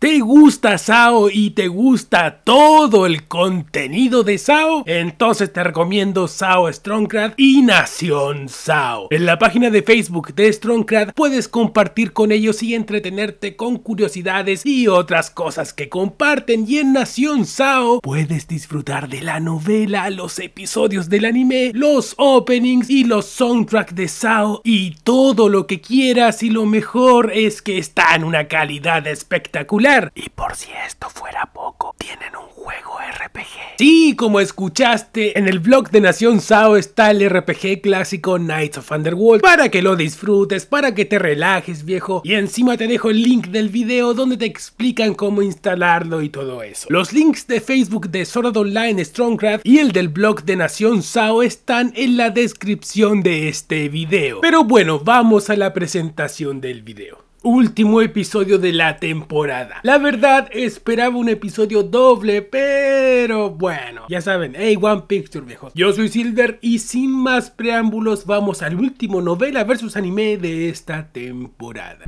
¿Te gusta Sao y te gusta todo el contenido de Sao? Entonces te recomiendo Sao Stroncrad y Nación Sao. En la página de Facebook de Stroncrad puedes compartir con ellos y entretenerte con curiosidades y otras cosas que comparten. Y en Nación Sao puedes disfrutar de la novela, los episodios del anime, los openings y los soundtracks de Sao y todo lo que quieras. Y lo mejor es que está en una calidad espectacular. Y por si esto fuera poco, tienen un juego RPG. Sí, como escuchaste, en el blog de Nación Sao está el RPG clásico Knights of Underworld, para que lo disfrutes, para que te relajes, viejo. Y encima te dejo el link del video donde te explican cómo instalarlo y todo eso. Los links de Facebook de Sword Art Online, Stroncrad y el del blog de Nación Sao están en la descripción de este video. Pero bueno, vamos a la presentación del video. Último episodio de la temporada. La verdad, esperaba un episodio doble, pero bueno, ya saben, A1 Pictures, viejos. Yo soy Zhilver y sin más preámbulos, vamos al último novela versus anime de esta temporada.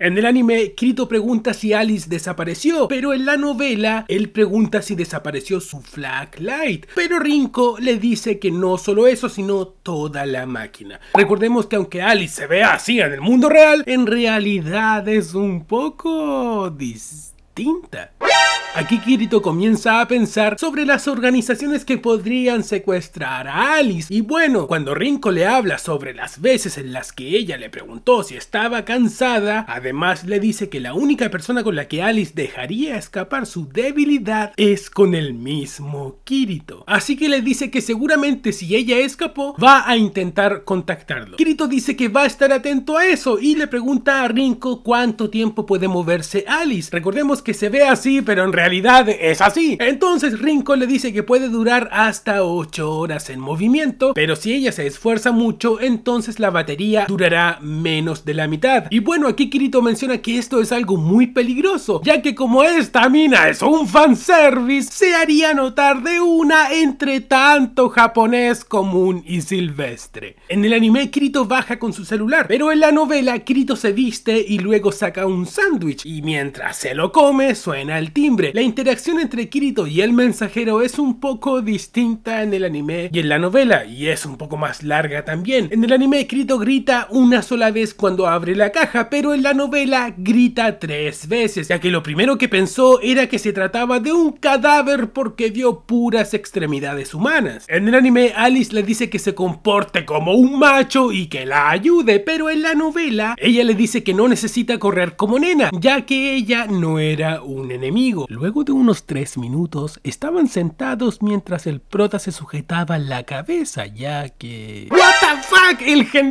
En el anime, Kirito pregunta si Alice desapareció, pero en la novela, él pregunta si desapareció su flashlight. Pero Rinko le dice que no solo eso, sino toda la máquina. Recordemos que aunque Alice se vea así en el mundo real, en realidad es un poco distinta. Aquí Kirito comienza a pensar sobre las organizaciones que podrían secuestrar a Alice. Y bueno, cuando Rinko le habla sobre las veces en las que ella le preguntó si estaba cansada, además le dice que la única persona con la que Alice dejaría escapar su debilidad es con el mismo Kirito. Así que le dice que seguramente si ella escapó, va a intentar contactarlo. Kirito dice que va a estar atento a eso y le pregunta a Rinko cuánto tiempo puede moverse Alice. Recordemos que se ve así, pero en realidad es así. Entonces Rinko le dice que puede durar hasta 8 horas en movimiento, pero si ella se esfuerza mucho, entonces la batería durará menos de la mitad. Y bueno, aquí Kirito menciona que esto es algo muy peligroso, ya que como esta mina es un fanservice, se haría notar de una entre tanto japonés común y silvestre. En el anime Kirito baja con su celular, pero en la novela Kirito se viste y luego saca un sándwich, y mientras se lo come suena el timbre. La interacción entre Kirito y el mensajero es un poco distinta en el anime y en la novela, y es un poco más larga también. En el anime Kirito grita una sola vez cuando abre la caja, pero en la novela grita 3 veces, ya que lo primero que pensó era que se trataba de un cadáver porque vio puras extremidades humanas. En el anime Alice le dice que se comporte como un macho y que la ayude, pero en la novela ella le dice que no necesita correr como nena, ya que ella no era un enemigo. Luego de unos 3 minutos, estaban sentados mientras el prota se sujetaba la cabeza, ya que... What the fuck, el gen...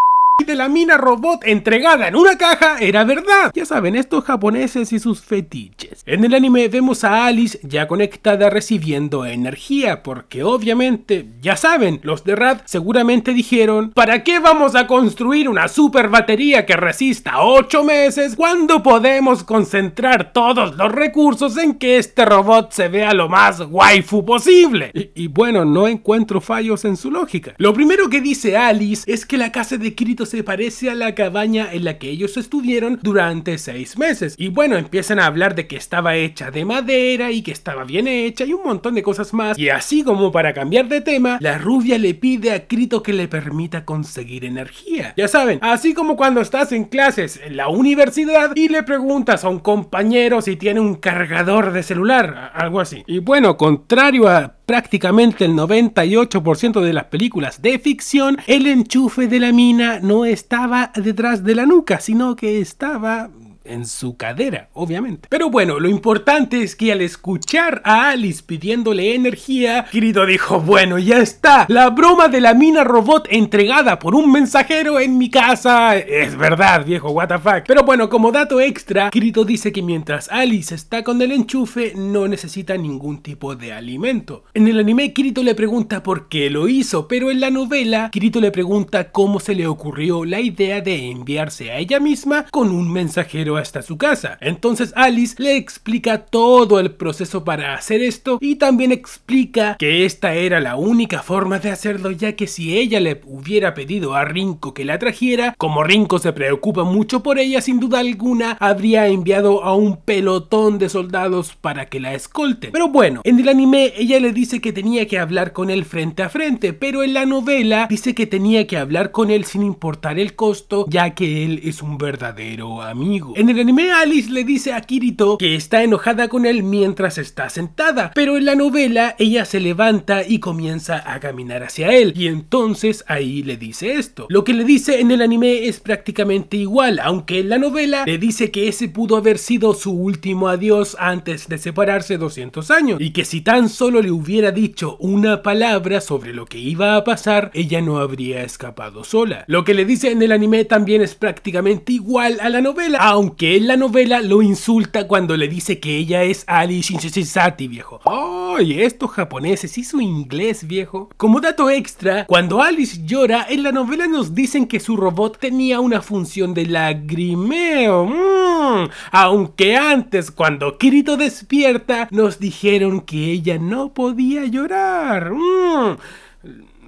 de la mina robot entregada en una caja era verdad. Ya saben, estos japoneses y sus fetiches. En el anime vemos a Alice ya conectada recibiendo energía, porque obviamente, ya saben, los de Rad seguramente dijeron, ¿para qué vamos a construir una super batería que resista 8 meses cuando podemos concentrar todos los recursos en que este robot se vea lo más waifu posible? Y bueno, no encuentro fallos en su lógica. Lo primero que dice Alice es que la casa de Kirito se parece a la cabaña en la que ellos estuvieron durante 6 meses. Y bueno, empiezan a hablar de que estaba hecha de madera y que estaba bien hecha y un montón de cosas más. Y así como para cambiar de tema, la rubia le pide a Kirito que le permita conseguir energía. Ya saben, así como cuando estás en clases en la universidad y le preguntas a un compañero si tiene un cargador de celular, algo así. Y bueno, contrario a prácticamente el 98% de las películas de ficción, el enchufe de la mina no estaba detrás de la nuca, sino que estaba... en su cadera, obviamente. Pero bueno, lo importante es que al escuchar a Alice pidiéndole energía, Kirito dijo, bueno, ya está, la broma de la mina robot entregada por un mensajero en mi casa es verdad, viejo, what the fuck. Pero bueno, como dato extra, Kirito dice que mientras Alice está con el enchufe no necesita ningún tipo de alimento. En el anime Kirito le pregunta por qué lo hizo, pero en la novela Kirito le pregunta cómo se le ocurrió la idea de enviarse a ella misma con un mensajero Rosario hasta su casa. Entonces Alice le explica todo el proceso para hacer esto y también explica que esta era la única forma de hacerlo, ya que si ella le hubiera pedido a Rinko que la trajera, como Rinko se preocupa mucho por ella, sin duda alguna habría enviado a un pelotón de soldados para que la escolten. Pero bueno, en el anime ella le dice que tenía que hablar con él frente a frente, pero en la novela dice que tenía que hablar con él sin importar el costo, ya que él es un verdadero amigo. En el anime Alice le dice a Kirito que está enojada con él mientras está sentada, pero en la novela ella se levanta y comienza a caminar hacia él, y entonces ahí le dice esto. Lo que le dice en el anime es prácticamente igual, aunque en la novela le dice que ese pudo haber sido su último adiós antes de separarse 200 años, y que si tan solo le hubiera dicho una palabra sobre lo que iba a pasar, ella no habría escapado sola. Lo que le dice en el anime también es prácticamente igual a la novela, aunque en la novela lo insulta cuando le dice que ella es Ali Shinshisati, viejo. ¡Ay! Estos japoneses y su inglés, viejo. Como dato extra, cuando Alice llora, en la novela nos dicen que su robot tenía una función de lagrimeo. Aunque antes, cuando Kirito despierta, nos dijeron que ella no podía llorar.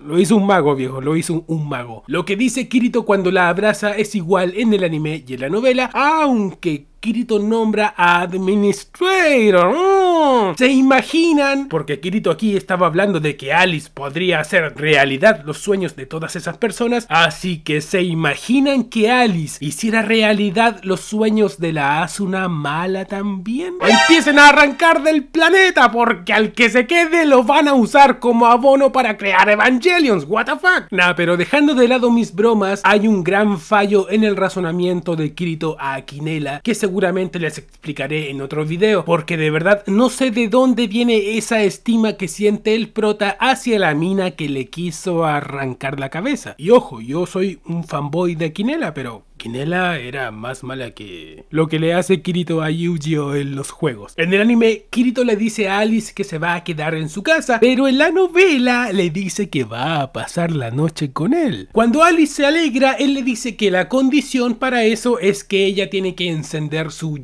Lo hizo un mago, viejo, lo hizo un mago. Lo que dice Kirito cuando la abraza es igual en el anime y en la novela, aunque Kirito nombra a Administrator. ¿Se imaginan? Porque Kirito aquí estaba hablando de que Alice podría hacer realidad los sueños de todas esas personas, así que ¿se imaginan que Alice hiciera realidad los sueños de la Asuna mala también? ¡Empiecen a arrancar del planeta! Porque al que se quede lo van a usar como abono para crear Evangelions, what the fuck. Nah, pero dejando de lado mis bromas, hay un gran fallo en el razonamiento de Kirito a Quinella, que seguramente les explicaré en otro video, porque de verdad no sé de dónde viene esa estima que siente el prota hacia la mina que le quiso arrancar la cabeza. Y ojo, yo soy un fanboy de Quinella, pero Quinella era más mala que lo que le hace Kirito a Eugeo en los juegos. En el anime, Kirito le dice a Alice que se va a quedar en su casa, pero en la novela le dice que va a pasar la noche con él. Cuando Alice se alegra, él le dice que la condición para eso es que ella tiene que encender su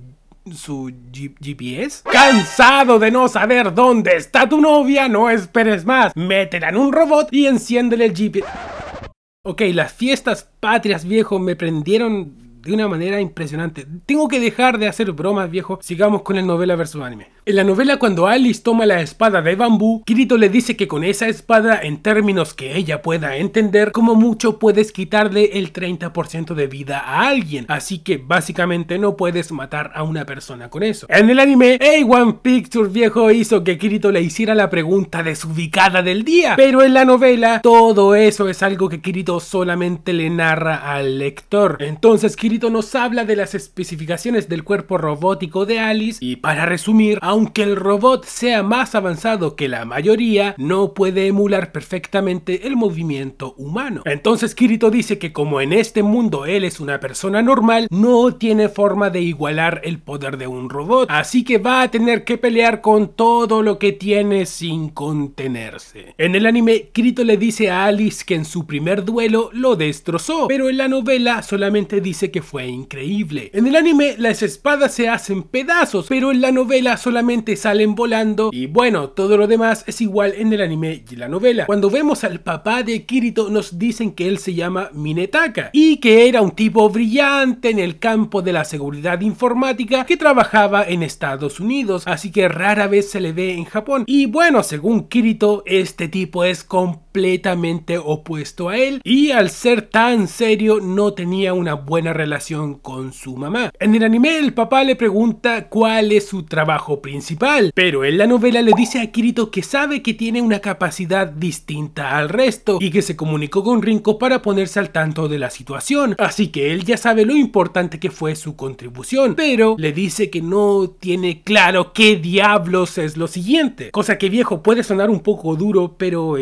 GPS. Cansado de no saber dónde está tu novia, no esperes más. Métela en un robot y enciéndele el GPS. Ok, las fiestas patrias, viejo, me prendieron de una manera impresionante. Tengo que dejar de hacer bromas, viejo. Sigamos con el novela versus anime. En la novela, cuando Alice toma la espada de bambú, Kirito le dice que con esa espada, en términos que ella pueda entender, como mucho puedes quitarle el 30% de vida a alguien, así que básicamente no puedes matar a una persona con eso. En el anime, A1 Pictures, viejo, hizo que Kirito le hiciera la pregunta desubicada del día, pero en la novela todo eso es algo que Kirito solamente le narra al lector. Entonces Kirito nos habla de las especificaciones del cuerpo robótico de Alice, y para resumir, aunque el robot sea más avanzado que la mayoría, no puede emular perfectamente el movimiento humano. Entonces Kirito dice que como en este mundo él es una persona normal, no tiene forma de igualar el poder de un robot, así que va a tener que pelear con todo lo que tiene sin contenerse. En el anime, Kirito le dice a Alice que en su primer duelo lo destrozó, pero en la novela solamente dice que fue increíble. En el anime las espadas se hacen pedazos, pero en la novela solamente salen volando, y bueno, todo lo demás es igual en el anime y la novela. Cuando vemos al papá de Kirito, nos dicen que él se llama Minetaka y que era un tipo brillante en el campo de la seguridad informática que trabajaba en Estados Unidos, así que rara vez se le ve en Japón. Y bueno, según Kirito, este tipo es completamente opuesto a él, y al ser tan serio no tenía una buena relación con su mamá. En el anime el papá le pregunta cuál es su trabajo principal, pero en la novela le dice a Kirito que sabe que tiene una capacidad distinta al resto y que se comunicó con Rinko para ponerse al tanto de la situación, así que él ya sabe lo importante que fue su contribución, pero le dice que no tiene claro qué diablos es lo siguiente. Cosa que, viejo, puede sonar un poco duro, pero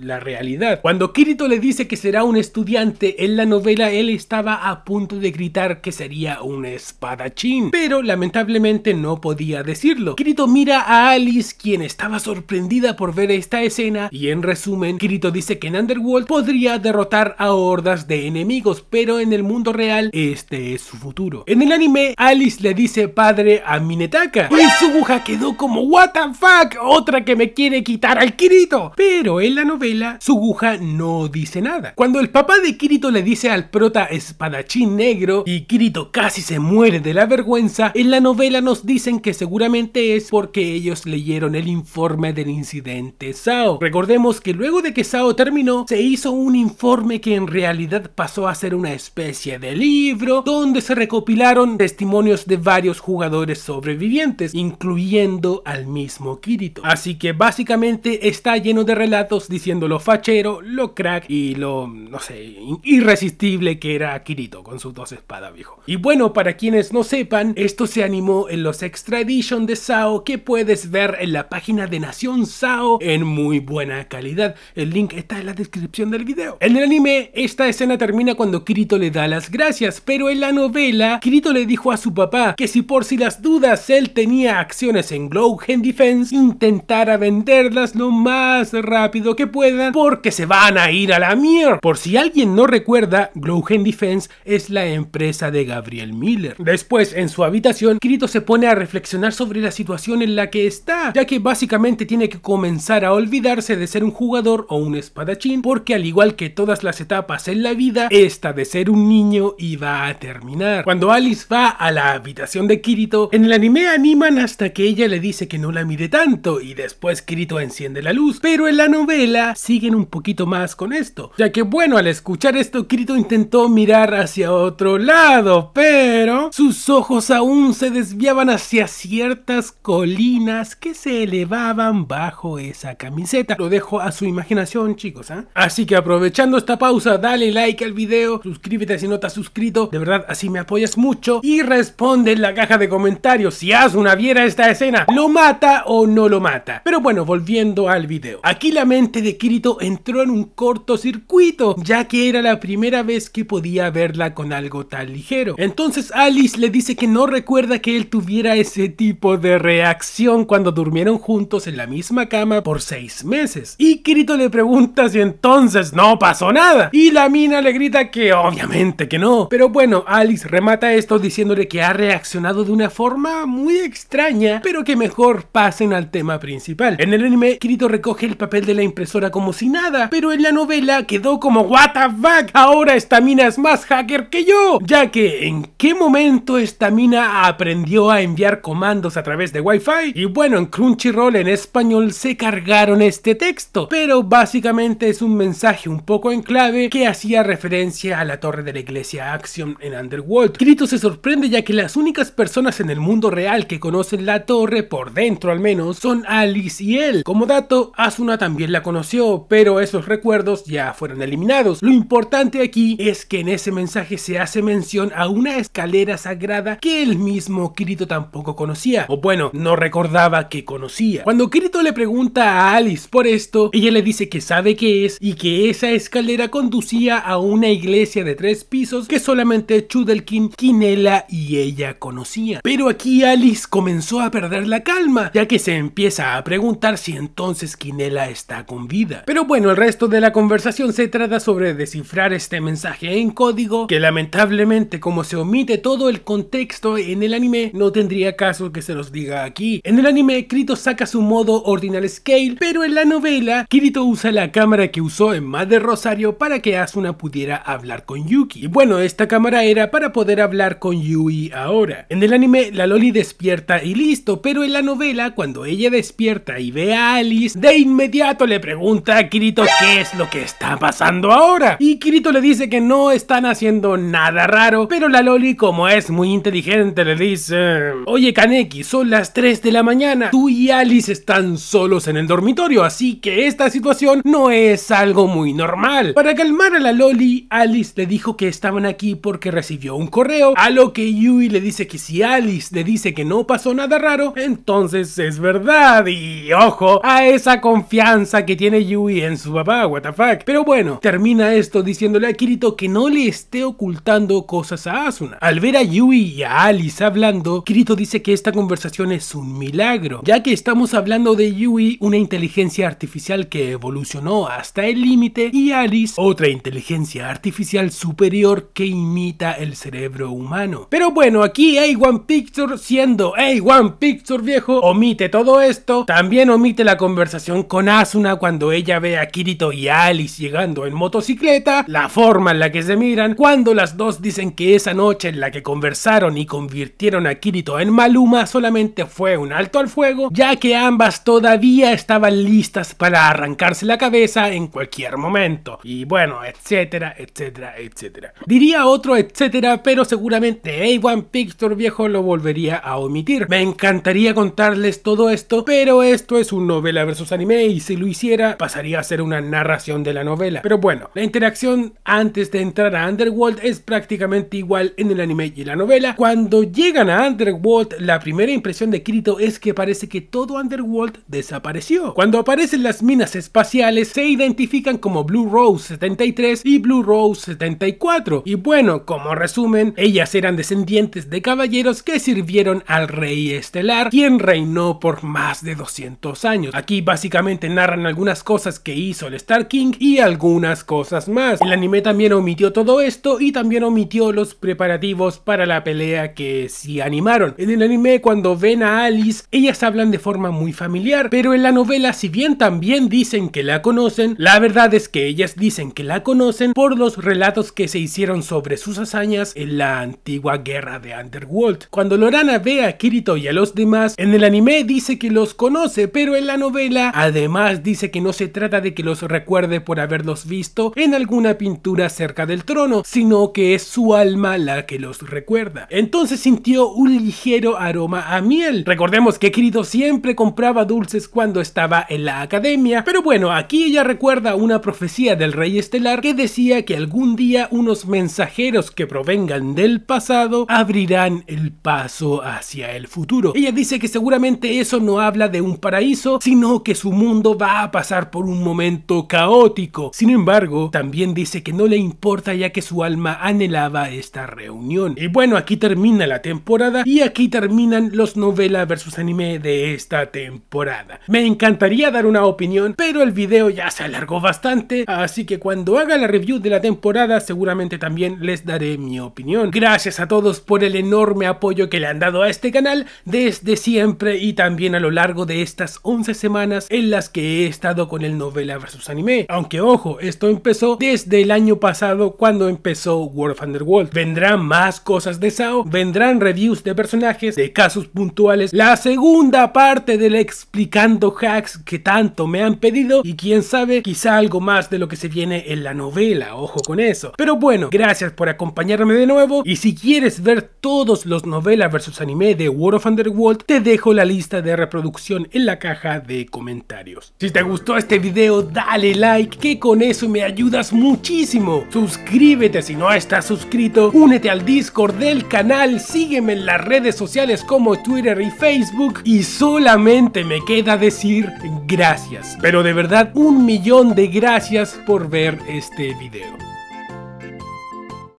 la realidad. Cuando Kirito le dice que será un estudiante en la novela, él estaba a punto de gritar que sería un espadachín, pero lamentablemente no podía decirlo. Kirito mira a Alice, quien estaba sorprendida por ver esta escena, y en resumen, Kirito dice que en Underworld podría derrotar a hordas de enemigos, pero en el mundo real este es su futuro. En el anime, Alice le dice padre a Minetaka y Subuha quedó como what the fuck, otra que me quiere quitar al Kirito. Pero en la novela, Subuha no dice nada. Cuando el papá de Kirito le dice al prota espadachín negro y Kirito casi se muere de la vergüenza, en la novela nos dicen que seguramente es porque ellos leyeron el informe del incidente Sao. Recordemos que luego de que Sao terminó, se hizo un informe que en realidad pasó a ser una especie de libro donde se recopilaron testimonios de varios jugadores sobrevivientes, incluyendo al mismo Kirito. Así que básicamente está lleno de relatos diciendo lo fachero, lo crack y lo, no sé, irresistible que era Kirito con sus dos espadas, viejo. Y bueno, para quienes no sepan, esto se animó en los Extra Edition de Sao que puedes ver en la página de Nación Sao en muy buena calidad. El link está en la descripción del video. En el anime, esta escena termina cuando Kirito le da las gracias, pero en la novela, Kirito le dijo a su papá que si por si las dudas él tenía acciones en Glowgen Defense, intentara venderlas lo más rápido que puedan porque se van a ir a la mierda. Por si alguien no recuerda, Glowgen Defense es la empresa de Gabriel Miller. Después, en su habitación, Kirito se pone a reflexionar sobre la situación en la que está, ya que básicamente tiene que comenzar a olvidarse de ser un jugador o un espadachín, porque al igual que todas las etapas en la vida, esta de ser un niño iba a terminar. Cuando Alice va a la habitación de Kirito, en el anime animan hasta que ella le dice que no la mire tanto y después Kirito enciende la luz, pero en la novela siguen un poquito más con esto, ya que bueno, al escuchar esto Kirito intentó mirar hacia otro lado, pero sus ojos aún se desviaban hacia ciertas colinas que se elevaban bajo esa camiseta. Lo dejo a su imaginación, chicos, ¿eh? Así que aprovechando esta pausa, dale like al video, suscríbete si no te has suscrito, de verdad así me apoyas mucho, y responde en la caja de comentarios si Asuna viera esta escena, ¿lo mata o no lo mata? Pero bueno, volviendo al video, aquí la mente de Kirito entró en un cortocircuito, ya que era la primera vez que podía verla con algo tan ligero. Entonces Alice le dice que no recuerda que él tuviera ese tipo de reacción cuando durmieron juntos en la misma cama por 6 meses, y Kirito le pregunta si entonces no pasó nada, y la mina le grita que obviamente que no. Pero bueno, Alice remata esto diciéndole que ha reaccionado de una forma muy extraña, pero que mejor pasen al tema principal. En el anime, Kirito recoge el papel de la impresora como si nada, pero en la novela quedó como what the fuck, ahora esta mina es más hacker que yo, ya que en qué momento esta mina aprendió a enviar comandos a través de wifi. Y bueno, en Crunchyroll en español se cargaron este texto, pero básicamente es un mensaje un poco en clave que hacía referencia a la torre de la iglesia Axiom en Underworld. Kirito se sorprende ya que las únicas personas en el mundo real que conocen la torre, por dentro al menos, son Alice y él. Como dato, Asuna también la conoció, pero esos recuerdos ya fueron eliminados. Lo importante aquí es que en ese mensaje se hace mención a una escalera sagrada que el mismo Kirito tampoco conocía, o bueno, no recordaba que conocía. Cuando Kirito le pregunta a Alice por esto, ella le dice que sabe qué es y que esa escalera conducía a una iglesia de 3 pisos que solamente Chudelkin, Quinella y ella conocían. Pero aquí Alice comenzó a perder la calma, ya que se empieza a preguntar si entonces Quinella está con vida. Pero bueno, el resto de la conversación se trata sobre descifrar este mensaje en código, que lamentablemente, como se omite todo el contexto en el anime, no tendría caso que se los diga aquí. En el anime, Kirito saca su modo Ordinal Scale, pero en la novela, Kirito usa la cámara que usó en Mother Rosario para que Asuna pudiera hablar con Yuki. Y bueno, esta cámara era para poder hablar con Yui ahora. En el anime, la loli despierta y listo, pero en la novela, cuando ella despierta y ve a Alice, de inmediato le pregunta a Kirito qué es lo que está pasando ahora, y Kirito le dice que no están haciendo nada raro, pero la loli, como es muy inteligente, le dice: oye Kaneki, son las 3 de la mañana, tú y Alice están solos en el dormitorio, así que esta situación no es algo muy normal. Para calmar a la loli, Alice le dijo que estaban aquí porque recibió un correo, a lo que Yui le dice que si Alice le dice que no pasó nada raro, entonces es verdad. Y ojo a esa confianza que tiene de Yui en su papá, WTF. Pero bueno, termina esto diciéndole a Kirito que no le esté ocultando cosas a Asuna. Al ver a Yui y a Alice hablando, Kirito dice que esta conversación es un milagro, ya que estamos hablando de Yui, una inteligencia artificial que evolucionó hasta el límite, y Alice, otra inteligencia artificial superior que imita el cerebro humano. Pero bueno, aquí A1 Pictures, siendo A1 Pictures viejo, omite todo esto. También omite la conversación con Asuna cuando ella ve a Kirito y a Alice llegando en motocicleta, la forma en la que se miran, cuando las dos dicen que esa noche en la que conversaron y convirtieron a Kirito en Maluma solamente fue un alto al fuego, ya que ambas todavía estaban listas para arrancarse la cabeza en cualquier momento, y bueno, etcétera, etcétera, etcétera. Diría otro etcétera, pero seguramente A1 Picture viejo lo volvería a omitir. Me encantaría contarles todo esto, pero esto es un novela versus anime, y si lo hiciera pasaría a ser una narración de la novela. Pero bueno, la interacción antes de entrar a Underworld es prácticamente igual en el anime y en la novela. Cuando llegan a Underworld, la primera impresión de Kirito es que parece que todo Underworld desapareció. Cuando aparecen las minas espaciales, se identifican como Blue Rose 73 y Blue Rose 74. Y bueno, como resumen, ellas eran descendientes de caballeros que sirvieron al rey estelar, quien reinó por más de 200 años. Aquí básicamente narran algunas cosas que hizo el Star King y algunas cosas más. El anime también omitió todo esto, y también omitió los preparativos para la pelea que sí animaron. En el anime, cuando ven a Alice, ellas hablan de forma muy familiar, pero en la novela, si bien también dicen que la conocen, la verdad es que ellas dicen que la conocen por los relatos que se hicieron sobre sus hazañas en la antigua guerra de Underworld. Cuando Lorana ve a Kirito y a los demás, en el anime dice que los conoce, pero en la novela además dice que no se trata de que los recuerde por haberlos visto en alguna pintura cerca del trono, sino que es su alma la que los recuerda. Entonces sintió un ligero aroma a miel. Recordemos que Kirito siempre compraba dulces cuando estaba en la academia, pero bueno, aquí ella recuerda una profecía del rey estelar que decía que algún día unos mensajeros que provengan del pasado abrirán el paso hacia el futuro. Ella dice que seguramente eso no habla de un paraíso, sino que su mundo va a pasar por un momento caótico. Sin embargo, también dice que no le importa, ya que su alma anhelaba esta reunión. Y bueno, aquí termina la temporada, y aquí terminan los novela versus anime de esta temporada. Me encantaría dar una opinión, pero el video ya se alargó bastante, así que cuando haga la review de la temporada seguramente también les daré mi opinión. Gracias a todos por el enorme apoyo que le han dado a este canal desde siempre, y también a lo largo de estas 11 semanas en las que he estado con el novela versus anime. Aunque ojo, esto empezó desde el año pasado, cuando empezó World of Underworld. Vendrán más cosas de Sao, vendrán reviews de personajes, de casos puntuales, la segunda parte del explicando hacks que tanto me han pedido, y quién sabe, quizá algo más de lo que se viene en la novela, ojo con eso. Pero bueno, gracias por acompañarme de nuevo, y si quieres ver todos los novela versus anime de World of Underworld, te dejo la lista de reproducción en la caja de comentarios. Si te gustó este video, dale like, que con eso me ayudas muchísimo. Suscríbete si no estás suscrito, únete al Discord del canal, sígueme en las redes sociales como Twitter y Facebook, y solamente me queda decir gracias, pero de verdad, 1.000.000 de gracias por ver este video.